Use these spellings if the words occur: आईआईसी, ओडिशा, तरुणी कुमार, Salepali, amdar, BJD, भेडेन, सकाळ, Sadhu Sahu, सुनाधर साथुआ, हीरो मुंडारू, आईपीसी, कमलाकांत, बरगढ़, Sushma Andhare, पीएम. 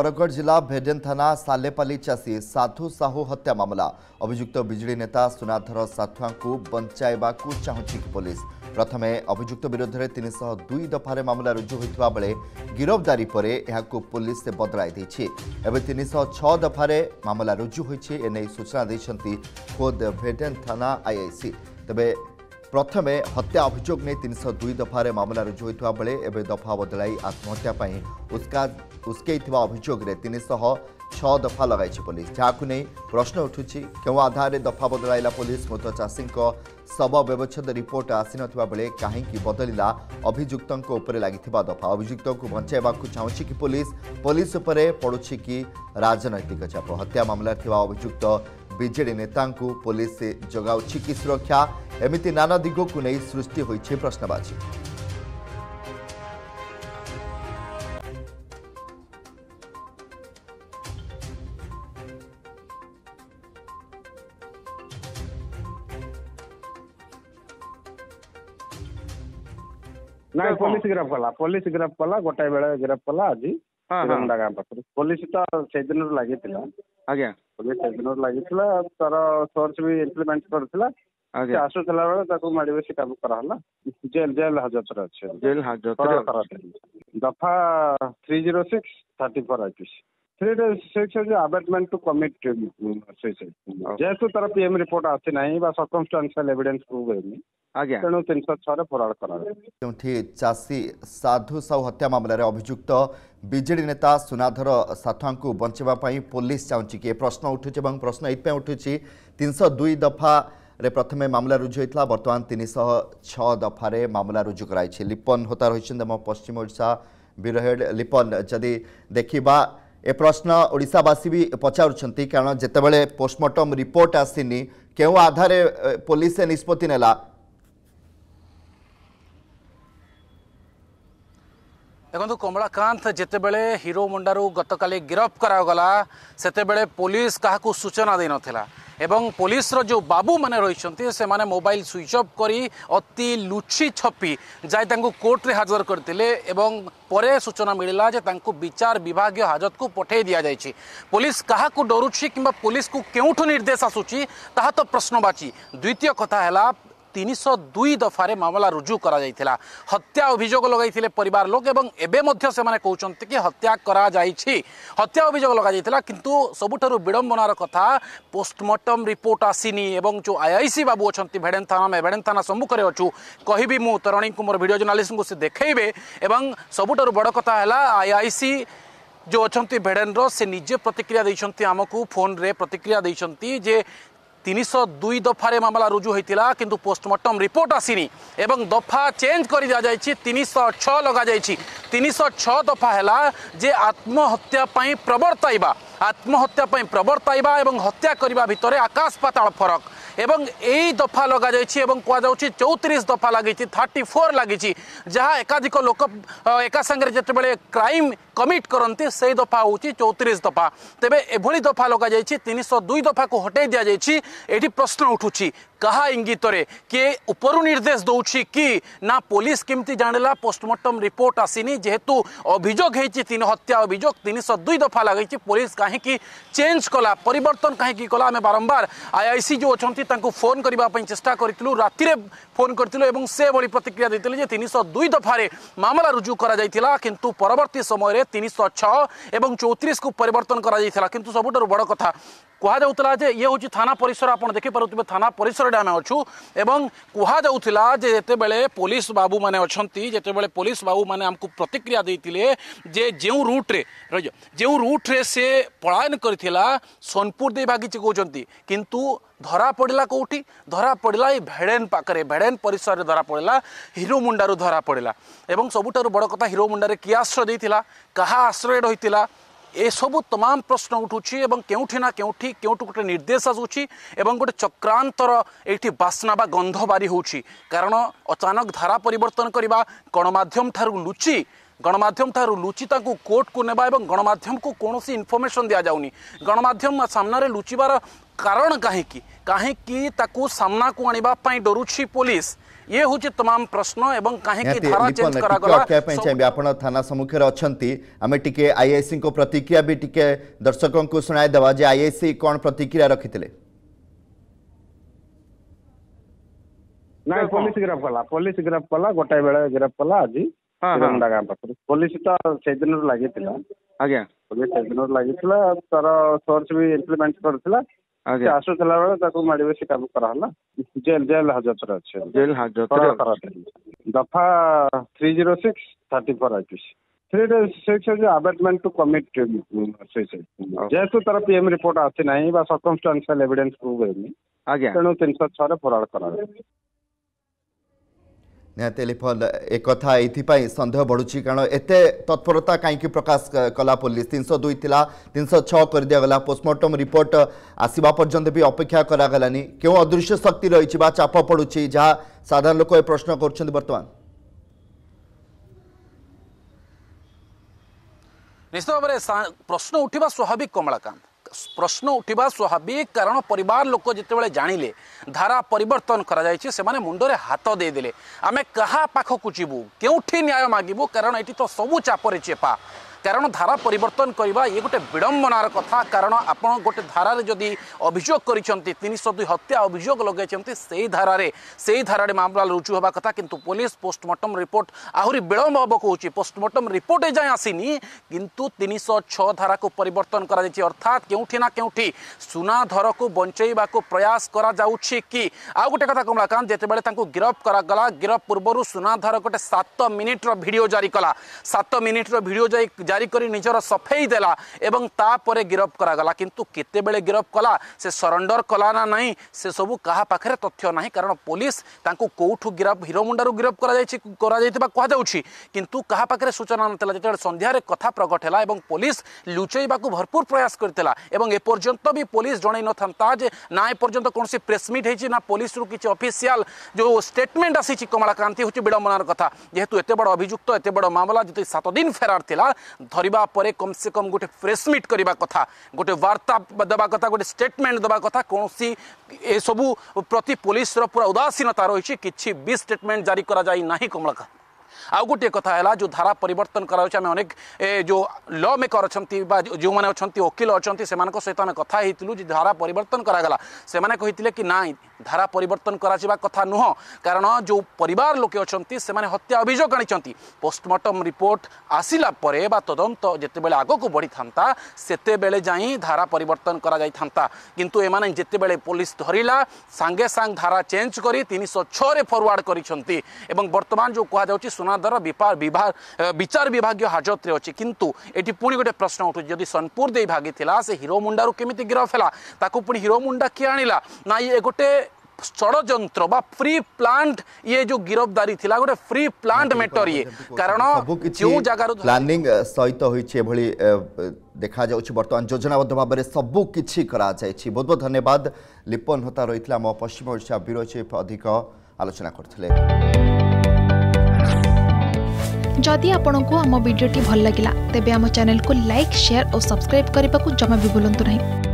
बरगढ़ जिला भेडेन थाना सालेपाली चाषी साधु साहू हत्या मामला अभियुक्त बीजेडी नेता सुनाधर साथुआ को बंचाइबाकु चाहुछि पुलिस प्रथमे अभियुक्त विरोध में 302 दफारे मामला रुजु होता बेले गिरफ्तारी पर यह पुलिस से बदलाई एवं 306 दफारे मामला रुजु होने सूचना देती खोद भेडेन थाना आईआईसी। तेज प्रथमे हत्या अभियोग ने 302 दफार मामला रुजु होता बेले एवं दफा बदलाई आत्महत्या उसके अभियोग में 306 दफा लगाई पुलिस, जहां नहीं प्रश्न उठू क्यों आधार दफा बदल पुलिस। मृत चाषी शव व्यवच्छेद रिपोर्ट आसी ना बेले कहीं बदलला अभियुक्त लगी दफा अभियुक्त को बचाइवाक चाहूँ कि पुलिस पुलिस पड़ू कि राजनैतिक चाप। हत्या मामलार अभियुक्त बीजेडी नेता पुलिस जगाउछि कि सुरक्षा, एमिति नाना दिगो को नहीं सृष्टि होइछि प्रश्नवाची। नहीं पुलिस गिरफ्त कला, पुलिस गिरफ्त कला, गोटाए बेला गिरफ्त कला आज। हाँ गाँ पास पुलिस तो से दिन लगी आज्ञा पुलिस से दिन लगी तार सर्च भी इम्प्लीमेंट कर आसूला बेले माड़ी बस काबू कराला जेल जेल हाजत अच्छे जेल हाजत दफा 306 34 आईपीसी 306 abetment to commit suicide जेहेतु तार पीएम रिपोर्ट आसी ना सर्कमस्टांशियल एविडेंस प्रूव होनी तेणु 306 फरार कर। चाषी साधु साहू हत्या मामलें अभियुक्त बीजेडी नेता सुनाधर साथुआ को बचाई पुलिस चाहूँ कि प्रश्न उठू। प्रश्न ये उठू 302 दफा प्रथमे मामला रुजु होता, बर्तमान 306 दफारे मामला रुजु कराई। लिपन होता रही आम पश्चिम ओडिशा बिरहेड। लिपन जदि देखा ए प्रश्न ओडिशावासी भी पचारुंट कारण जितेबाला पोस्टमार्टम रिपोर्ट आसीनी क्यों आधार पुलिस से निष्पत्ति नेला। देखो कमलाकांत जितेबले हीरो मुंडारू गत काली गिरफ्त करागला सेतेबेले पुलिस क्या सूचना दे नाला एवं पुलिस रो जो बाबू माने रही से माने मोबाइल स्विच ऑफ करी अति लुची छपी जाए कोर्ट रे हाजर करते एवं परे सूचना मिलला जे तांको विचार विभाग हाजत को पठे दिया जायछि। पुलिस क्या डरुछि किंबा पुलिस को केउठो निर्देश आसुछि ताहा तो प्रश्नवाची। द्वितीय कथा हैला 302 दफारे मामला रुजु करा जाइथिला, हत्या अभियोग लगाइथिले परिवार लोक एवं एबे मध्य से माने कहउछन्ते कि हत्या करा जाइछि। हत्या अभियोग लगा जाइथिला किंतु सबुठारु विडंबनार कथा पोस्टमार्टम रिपोर्ट आसीनी एवं जो आईआईसी बाबू अछन्ती भेडेन थाना में भेडेन थाना सम्मुखरे अछु कहिबी मु तरुणी कुमार वीडियो जर्नालिस्ट को से देखेबे एवं सबुठारु बड़ कथा हैला आईआईसी जो अछन्ती भेडेन रो से निजे प्रतिक्रिया दैछन्ती हमकु फोन रे प्रतिक्रिया दैछन्ती जे 302 दफारे मामला रुजु होता किंतु पोस्टमार्टम रिपोर्ट आसीनी एवं दफा चेंज कर दिया जायछि 306 लगा जायछि। 306 दफा हैला जे आत्महत्या पई प्रवर्तइबा, आत्महत्या पई प्रवर्तइबा एवं हत्या करिबा भितरे आकाश पाताल फरक एवं एई दफा लगा जायछि एवं कुआ जाउछि 34 दफा लागिछि 34 लागिछि जहाँ एकाधिक लोक एका संगे जेतेबेले क्राइम कमिट करते से दफा होछि 34 दफा। तेबे एभली दफा लगा जायछि 302 दफा को हटाई दिया जायछि। एठी प्रश्न उठुछि कहा इंगित रे के उपरु निर्देश दउछि कि ना पुलिस केमती जाणला पोस्टमार्टम रिपोर्ट आसीनी जेहेतु अभियोग हेछि 3 हत्या अभियोग 302 दफा लागिछि पुलिस काहे कि चेंज कला परिवर्तन काहे कि कला। आमे बारंबार आईआईसी जो अछन्ती फोन करने चेस्टा करूँ राति फोन करूँ से भाई प्रतिक्रिया देते 302 दफारे मामला रुजु करा किंतु परवर्ती समय 306 एवं 34 को परिवर्तन करा किंतु सबुठ बड़ कथा कहला ये हूँ थाना परिसर आप देखिपे थाना परिसर आम अच्छू एवं कहला जितेबले पुलिस बाबू माने अच्छी जितेबले पुलिस बाबू माने आमको प्रतिक्रिया देते जे जो रूट्रे रही जो रूट्रे से पलायन करथिला सोनपुर दे बागी कहते किंतु धरा पड़ा कौटी धरा पड़ा ये भेडेन पाखे भेडेन परिसर रे धरा पड़ा हीरो मुंडारू धरा पड़ा एवं सबुठारु बड़ कथा हीरो मुंडारे किए आश्रय देइथिला कहा आश्रय रहिथिला ए सबु तमाम प्रश्न उठुछि एवं केउठी ना केउठी केउठु गोटे निर्देश आसुछि एवं गोटे चक्रांतर एठी बासना बा गंध बारी होउछि कारण अचानक धारा परिवर्तन करबा गणमाध्यम थारू लुची ताकू कोर्ट को नेबा एवं गणमाध्यम को कोनोसी इनफॉर्मेशन दिया जाउनी गणमाध्यम सामना रे लुचिबार कारण काहे कि ताकू सामना को आनिबा पई डरुछि पुलिस। ये हूँ तमाम प्रश्न एवं धारा चेंज करा थाना सम्मुखेर अछंती आमे टिके आईआईसी को प्रतिक्रिया भी टिके दर्शकों को सुनाई देवा जे आईआईसी कोन प्रतिक्रिया रखिथिले ना पुलिस गिरफ्त कला गोटे बेला गिरफ्त कला आज हिरंदा गांव पास पुलिस तो से दिन लगे आज्ञा पुलिस से दिन लगे तार सर्च भी इम्प्लीमेंट कर आसूला बेलू माड़ बस काबू कराला जेल जेल हाजत अच्छे जेल हाजत दफा 306 34 अबेटमेंट टू कमिट सुसाइड जेहेतु तार पीएम रिपोर्ट आसी ना सर्कमस्टांशियल एविडेंस प्रूव है तेणु 306 फरार कर निफल एक कथा ये सन्देह बढ़ुची कारण एते तत्परता कहीं प्रकाश कला पुलिस 302 थिला 306 कर दिगला पोस्टमार्टम रिपोर्ट आसवा पर्यंत भी अपेक्षा करागलानी क्यों अदृश्य शक्ति रही चाप पड़ुची जहाँ साधारण लोक ये प्रश्न कर बर्तमान निश्चित भाव प्रश्न उठा स्वाभाविक कमलाकांत प्रश्न उठा स्वाभाविक कारण परिवार लोक जिते जानिले धारा परिवर्तन करा जायछि सेमाने मुंडरे हाथ देदेले आमे कहा पाखकु जीवु क्योंठी न्याय मागिबु कारण एटी तो सबु चापरे चेपा कारण धारा परिवर्तन करवा ये गोटे विडंबनार कथा कारण आपण गोटे धारा रे जदि अभियोग करिसेंती 302 हत्या अभियोग लगैसेंती सेही धारा रे मामला रुजु होबा कथा किंतु पुलिस पोस्टमार्टम रिपोर्ट आहुरी विलंब होबो कहूची पोस्टमार्टम रिपोर्ट जाय आसीनी किंतु 306 धारा को परिवर्तन करा जायछि अर्थात केउठी ना केउठी सुना धर को बंचैबा को प्रयास करा जाउछि कि आ गोटे कथा कमलाकांत जेते बेले तांको गिरफ्त करा गला गिरफ्त पूर्वरु सुना धर गोटे 7 मिनिट रो वीडियो जारी कला 7 मिनिट रो वीडियो जारी करी निजर सफेई देला एवं तापरे गिरफ्त करागला किंतु केतेबेले गिरफ्त कला से सरेंडर कला ना नहीं से सबू कहा पाखरे तथ्य नाही कारण पुलिस तांको कोठु गिरफ्त हिरोमुंडारु गिरफ्त करा जायतिबा कहा जाउछि किंतु कहा पाखरे सूचना नतला जेते संध्या रे कथा प्रगट हैला एवं पुलिस लुचैबा को भरपूर प्रयास करतेला एवं ए पर्यंत भी पुलिस जणै न थांता जे ना ए पर्यंत कोनसे प्रेस मीट हेछि ना पुलिस रु किछि ऑफिशियल जो स्टेटमेंट आसीछि कमलाकांती होछि विडंबनार कथा जेहेतु एते बड अभियुक्त एते बड मामला जेते 7 दिन फेरार थिला धरिबा परे कम से कम गोटे प्रेस मीट करबा कथा गोटे वार्ता देबा कथा गोटे स्टेटमेंट देबा कथा कोनोसी ए सबु प्रति पुलिस रो पूरा उदासीनता रहिछि किछि बि स्टेटमेंट जारी करा जाई नाही कमलाका आ गोटे कथा है जो धारा परिवर्तन करा आम अनेक जो लॉ मेकर अच्छा जो मैंने अच्छा वकिल अच्छा से सहित आम कथा होलु जो धारा परिवर्तन करागला से कहते कि ना धारा परिवर्तन करा कथा नुह कारण जो परिवार लोके अच्छा से हत्या अभियोग आनी पोस्टमार्टम रिपोर्ट आसला तदंत जितेबाला आगक बढ़ी था से धारा परिवर्तन करा किंतु एमाने जितेबाला पुलिस धरला सांगे सांग धारा चेंज कर 306 फरवर्ड कर बर्तमान जो कहु सुनादर विचार विभाग हाजत रे अछि किंतु एठी पुणी गोटे प्रश्न उठू जदि सोनपुर दे भागी थिला से हिरोमुंडा रु केमिति गिरफ हैला ताकु पुणी हिरोमुंडा कि आनिला ना ये गोटे षडयंत्र बा फ्री प्लांट ये जो गिरफ्तारी थिला गोटे फ्री प्लांट मैटर ये कारण जो जगार प्लानिंग सहित होई छे भली देखा जाउछ वर्तमान योजनाबद्ध भाबरे सब किछि करा जाय छी बहुत बहुत धन्यवाद लिपन होता रहितला म पश्चिम ओडिसा ब्यूरो चीफ अधिक आलोचना करथिले जदि आपंक आम भिड्टे भल लगा तेब आम चैनल को लाइक शेयर और सब्सक्राइब करने को जमा भी भूलु ना।